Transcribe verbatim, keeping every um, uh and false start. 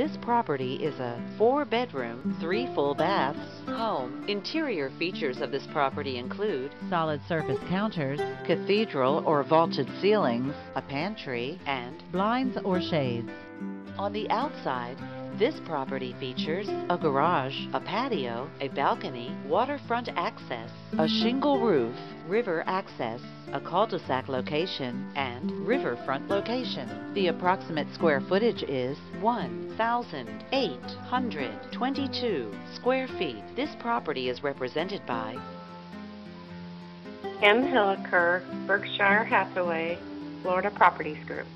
This property is a four-bedroom, three full baths home. Interior features of this property include solid surface counters, cathedral or vaulted ceilings, a pantry, and blinds or shades. On the outside, this property features a garage, a patio, a balcony, waterfront access, a shingle roof, river access, a cul-de-sac location, and riverfront location. The approximate square footage is one thousand eight hundred twenty-two square feet. This property is represented by Kim Hilliker, Berkshire Hathaway, Florida Properties Group.